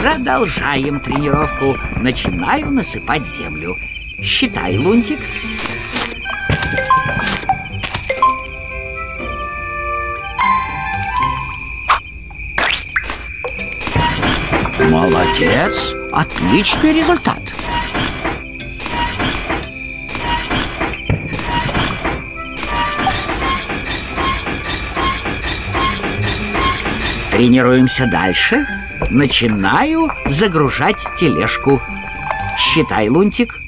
Продолжаем тренировку. Начинаю насыпать землю. Считай, Лунтик. Молодец! Отличный результат! Тренируемся дальше. Начинаю загружать тележку. Считай, Лунтик.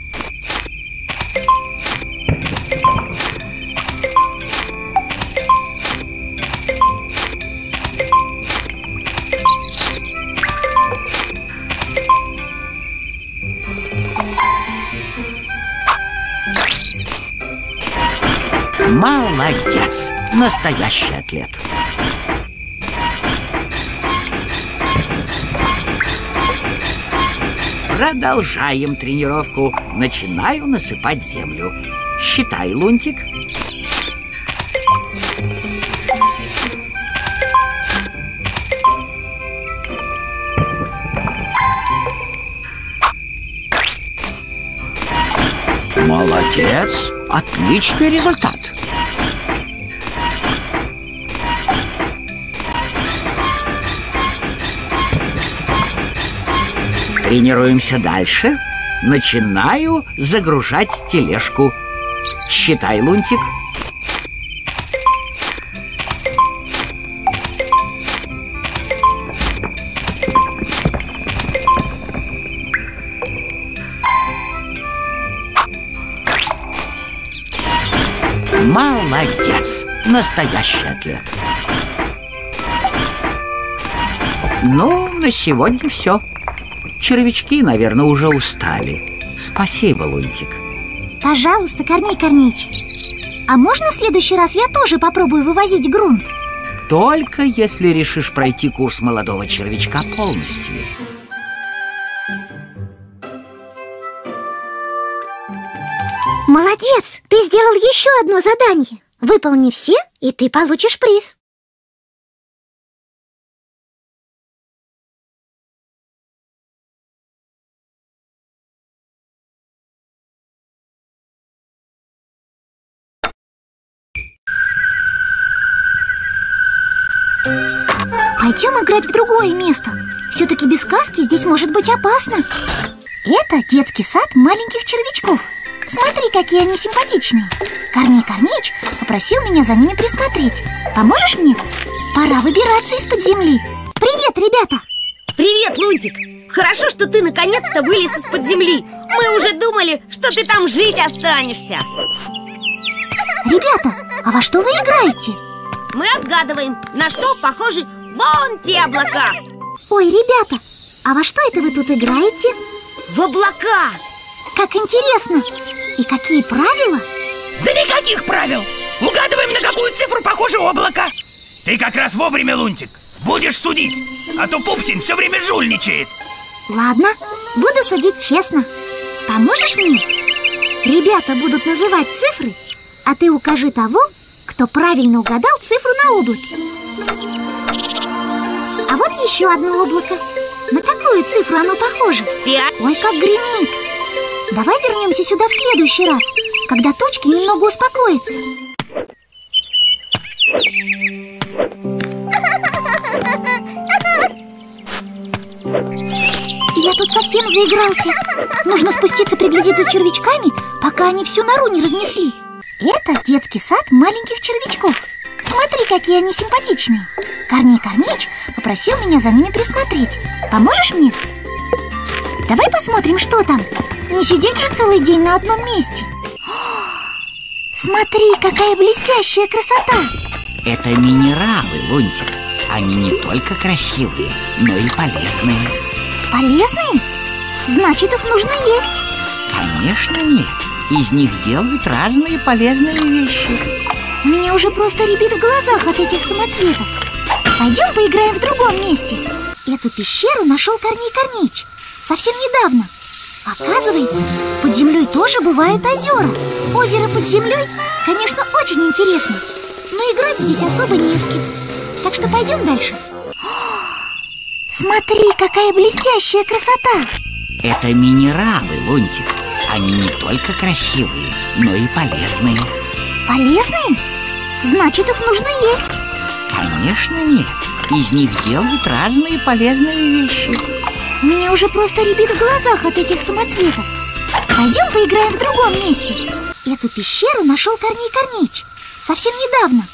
Молодец! Настоящий атлет. Продолжаем тренировку. Начинаю насыпать землю. Считай, Лунтик. Молодец! Отличный результат! Тренируемся дальше. Начинаю загружать тележку. Считай, Лунтик. Молодец! Настоящий атлет. Ну, на сегодня все. Червячки, наверное, уже устали. Спасибо, Лунтик. Пожалуйста, Корней Корнеич. А можно в следующий раз я тоже попробую вывозить грунт? Только если решишь пройти курс молодого червячка полностью. Молодец! Ты сделал еще одно задание. Выполни все, и ты получишь приз. Пойдем играть в другое место. Все-таки без сказки здесь может быть опасно. Это детский сад маленьких червячков. Смотри, какие они симпатичные. Корней Корнеич попросил меня за ними присмотреть. Поможешь мне? Пора выбираться из-под земли. Привет, ребята! Привет, Лунтик! Хорошо, что ты наконец-то вылез из-под земли. Мы уже думали, что ты там жить останешься. Ребята, а во что вы играете? Мы отгадываем, на что похожи вон те облака. Ой, ребята, а во что это вы тут играете? В облака! Как интересно! И какие правила? Да никаких правил! Угадываем, на какую цифру похоже облако! Ты как раз вовремя, Лунтик! Будешь судить, а то Пупсень все время жульничает! Ладно, буду судить честно. Поможешь мне? Ребята будут называть цифры, а ты укажи того, кто правильно угадал цифру на облаке. А вот еще одно облако. На какую цифру оно похоже? 5. Ой, как гремит! Давай вернемся сюда в следующий раз, когда точки немного успокоятся. Я тут совсем заигрался. Нужно спуститься, приглядеться за червячками, пока они всю нору не разнесли. Это детский сад маленьких червячков. Смотри, какие они симпатичные. Корней Корнеич попросил меня за ними присмотреть. Поможешь мне? Давай посмотрим, что там. Не сидеть же целый день на одном месте. Смотри, какая блестящая красота. Это минералы, Лунтик. Они не только красивые, но и полезные. Полезные? Значит, их нужно есть. Конечно, нет. Из них делают разные полезные вещи. У меня уже просто рябит в глазах от этих самоцветов. Пойдем поиграем в другом месте. Эту пещеру нашел Корней Корнеич совсем недавно. Оказывается, под землей тоже бывают озера. Озеро под землей, конечно, очень интересно, но играть здесь особо не с кем. Так что пойдем дальше. Смотри, какая блестящая красота. Это минералы, Лунтик. Они не только красивые, но и полезные. Полезные? Значит, их нужно есть. Конечно, нет. Из них делают разные полезные вещи. У меня уже просто рябит в глазах от этих самоцветов. Пойдем поиграем в другом месте. Эту пещеру нашел Корней Корнеич совсем недавно.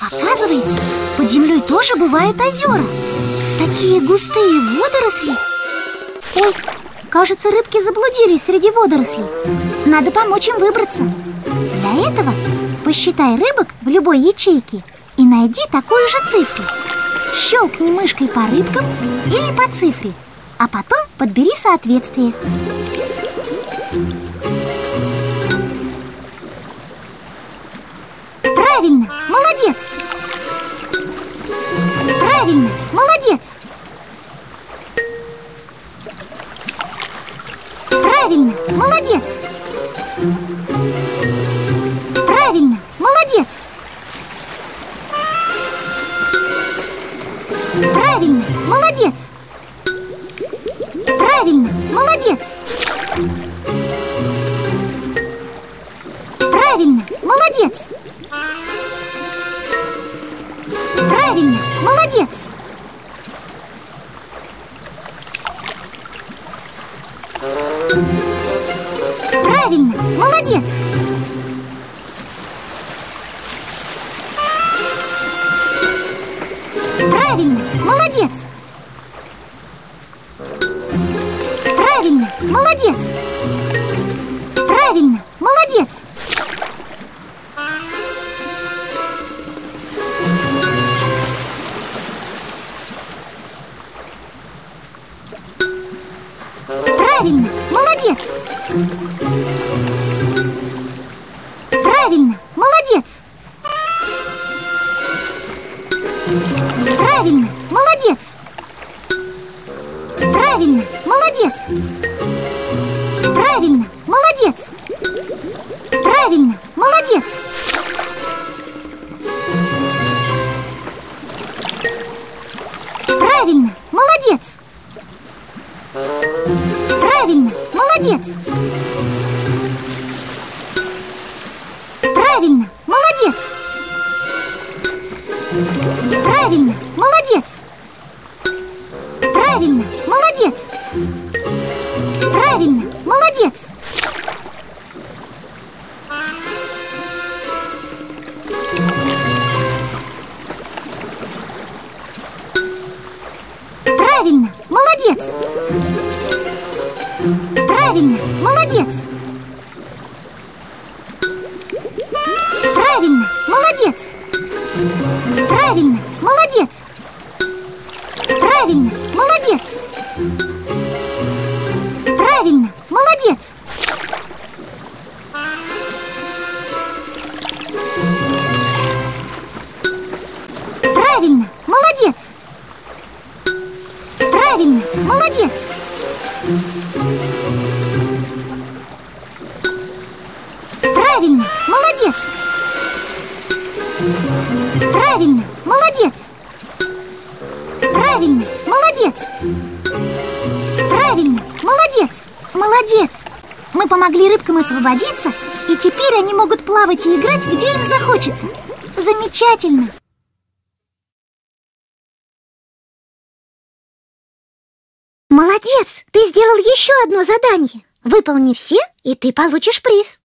Оказывается, под землей тоже бывают озера. Такие густые водоросли. Ой, кажется, рыбки заблудились среди водорослей. Надо помочь им выбраться. Для этого посчитай рыбок в любой ячейке и найди такую же цифру. Щелкни мышкой по рыбкам или по цифре, а потом подбери соответствие. Правильно, молодец! Правильно, молодец! Правильно, молодец! Правильно, молодец! Правильно, молодец! Правильно, молодец! Правильно, молодец! Правильно, молодец! Правильно, молодец! Правильно, молодец! Правильно, молодец! Правильно, молодец! Правильно, молодец! Правильно, молодец! Правильно, молодец! Правильно, молодец! Правильно, молодец! Правильно, молодец! Правильно, молодец! Правильно, молодец! Правильно, молодец! Правильно, молодец! Правильно, молодец! Правильно, молодец! Правильно, молодец! Правильно, молодец! Правильно, молодец! Правильно, молодец! Правильно, молодец! Правильно, молодец! Правильно, молодец! Правильно, молодец! Правильно, молодец! Правильно, молодец! Правильно, молодец! Правильно, молодец! Молодец! Мы помогли рыбкам освободиться, и теперь они могут плавать и играть, где им захочется. Замечательно! Молодец! Ты сделал еще одно задание. Выполни все, и ты получишь приз.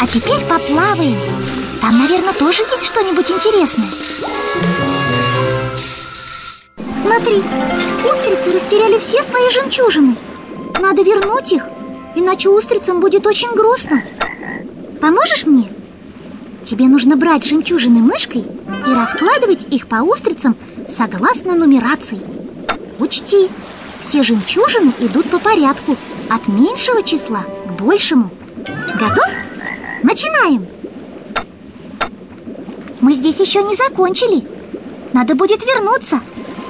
А теперь поплаваем. Там, наверное, тоже есть что-нибудь интересное. Смотри, устрицы растеряли все свои жемчужины. Надо вернуть их, иначе устрицам будет очень грустно. Поможешь мне? Тебе нужно брать жемчужины мышкой и раскладывать их по устрицам согласно нумерации. Учти, все жемчужины идут по порядку, от меньшего числа к большему. Готов? Начинаем! Мы здесь еще не закончили. Надо будет вернуться.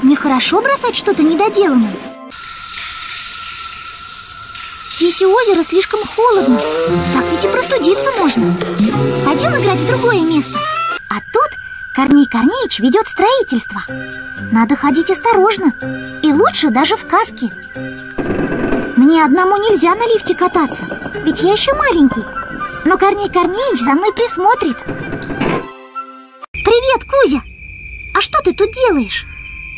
Нехорошо бросать что-то недоделанное. Здесь у озера слишком холодно. Так ведь и простудиться можно. Пойдем играть в другое место. А тут Корней Корнеич ведет строительство. Надо ходить осторожно. И лучше даже в каске. Мне одному нельзя на лифте кататься, ведь я еще маленький. Но Корней Корнеич за мной присмотрит. Привет, Кузя! А что ты тут делаешь?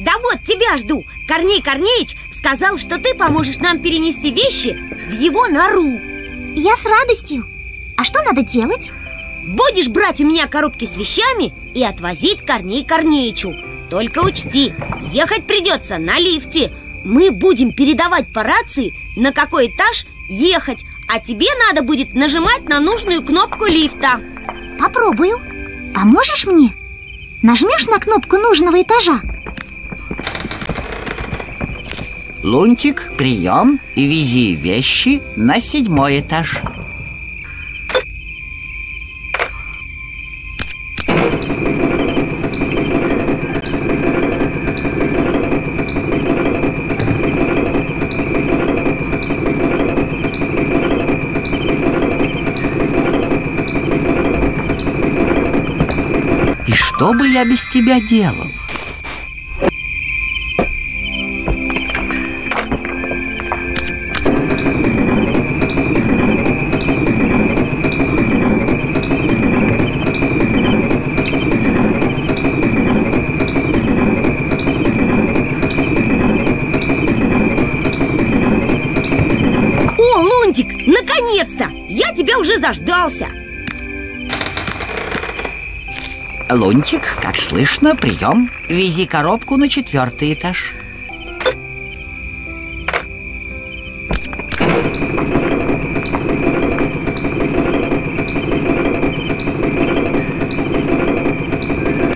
Да вот тебя жду. Корней Корнеич сказал, что ты поможешь нам перенести вещи в его нору. Я с радостью. А что надо делать? Будешь брать у меня коробки с вещами и отвозить Корней Корнеичу. Только учти, ехать придется на лифте. Мы будем передавать по рации, на какой этаж ехать, А тебе надо будет нажимать на нужную кнопку лифта. Попробую. Поможешь мне? Нажмешь на кнопку нужного этажа? Лунтик, прием, и вези вещи на 7-й этаж. И что бы я без тебя делал? О, Лунтик, наконец-то! Я тебя уже заждался! Лунтик, как слышно, прием. Вези коробку на 4-й этаж.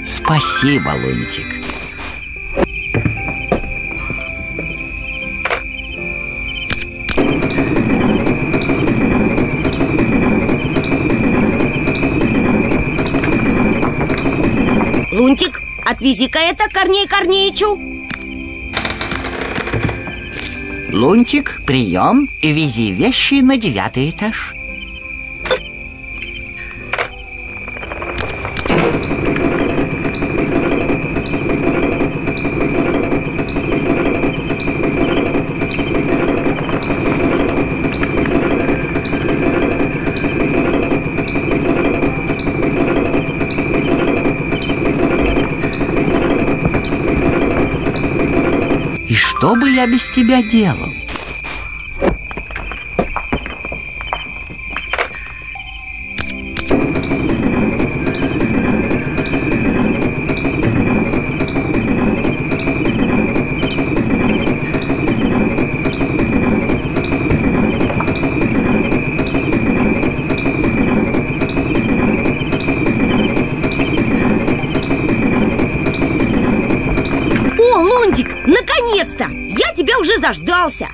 Спасибо, Лунтик. Лунтик, отвези-ка это Корней Корнеичу. Лунтик, прием, и вези вещи на 9-й этаж. Что бы я без тебя делал? Я тебя уже заждался.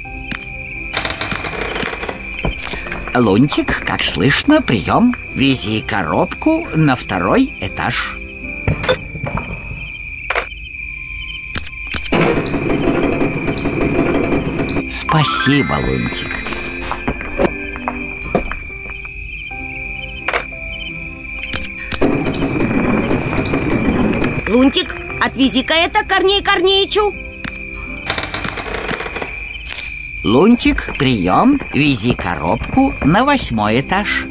Лунтик, как слышно, прием. Вези коробку на 2-й этаж. Спасибо, Лунтик. Лунтик, отвези-ка это Корней Корнеичу. Лунтик, прием, вези коробку на 8-й этаж.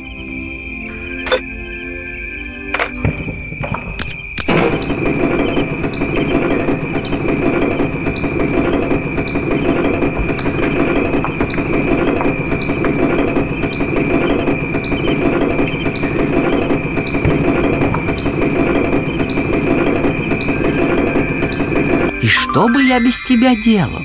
И что бы я без тебя делал?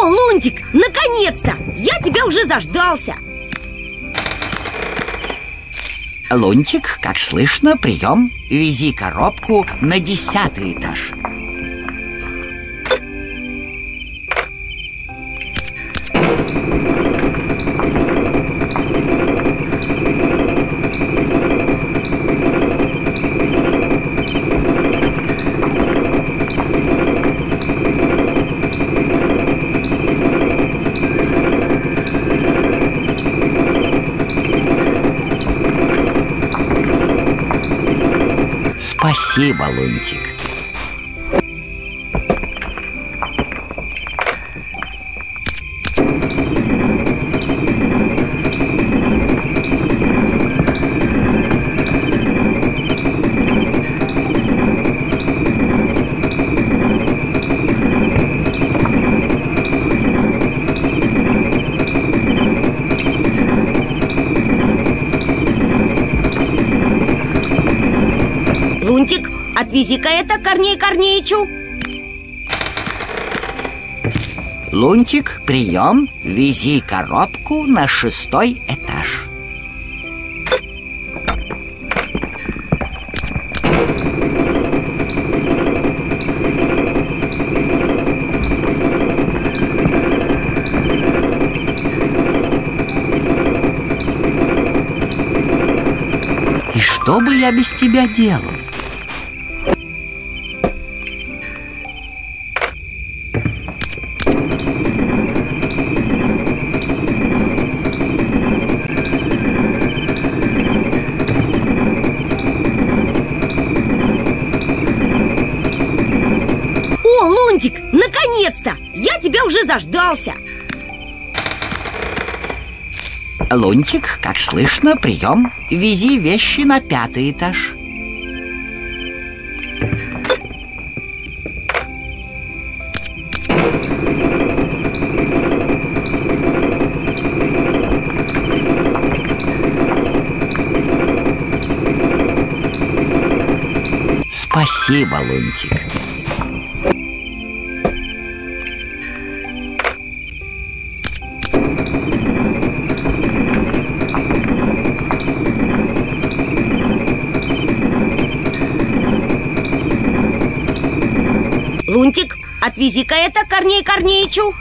Лунтик, наконец-то! Я тебя уже заждался! Лунтик, как слышно, прием. Вези коробку на 10-й этаж. Спасибо, Лунтик. Отвези-ка это Корней Корнеичу. Лунтик, прием. Вези коробку на 6-й этаж. И что бы я без тебя делал? О, Лунтик, наконец-то! Я тебя уже заждался! Лунтик, как слышно, прием. Вези вещи на 5-й этаж. Спасибо, Лунтик. Лунтик, отвези-ка это Корней Корнеичу.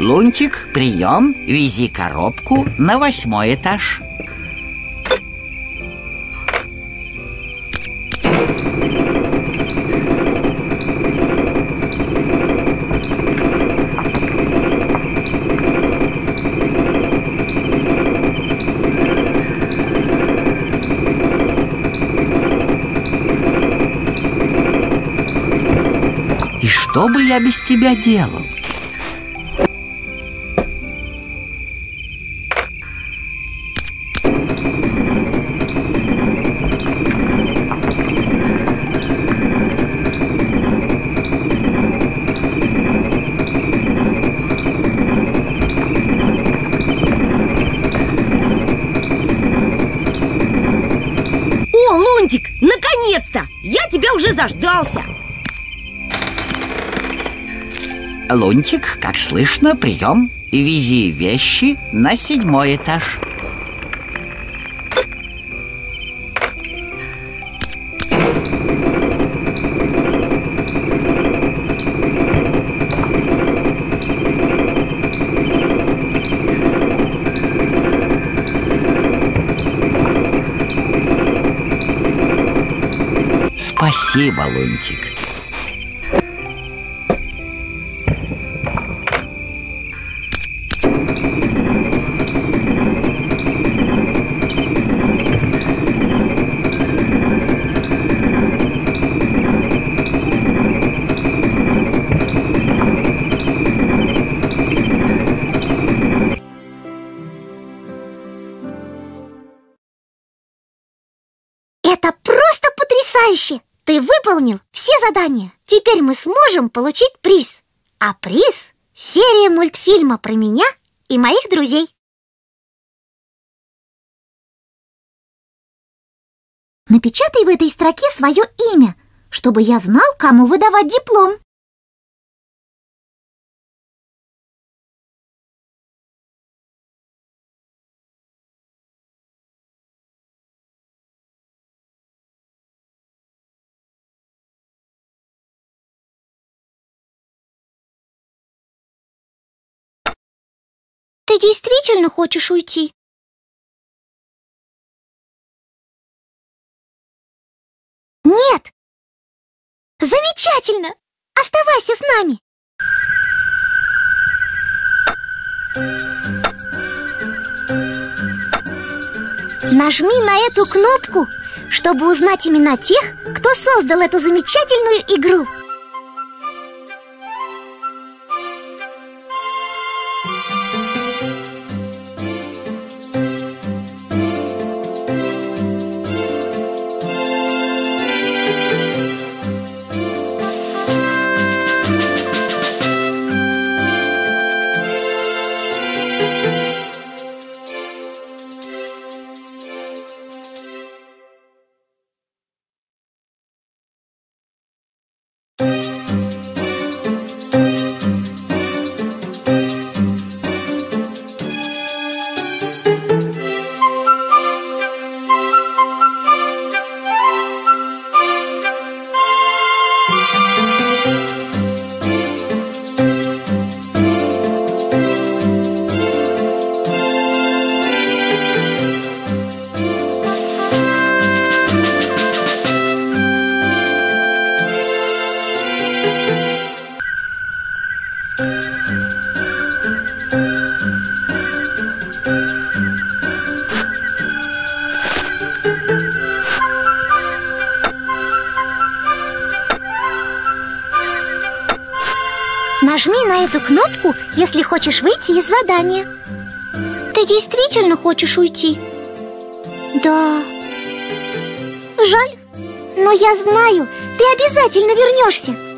Лунтик, прием. Вези коробку на 8-й этаж. Что бы я без тебя делал? О, Лунтик, наконец-то! Я тебя уже заждался! Лунтик, как слышно, прием. Вези вещи на 7-й этаж. Спасибо, Лунтик. Это просто потрясающе! Ты выполнил все задания. Теперь мы сможем получить приз. А приз – серия мультфильма про меня и моих друзей. Напечатай в этой строке свое имя, чтобы я знал, кому выдавать диплом. Ты действительно хочешь уйти? Нет! Замечательно! Оставайся с нами! Нажми на эту кнопку, чтобы узнать имена тех, кто создал эту замечательную игру. Нажми на эту кнопку, если хочешь выйти из задания. Ты действительно хочешь уйти? Да. Жаль, но я знаю, ты обязательно вернешься.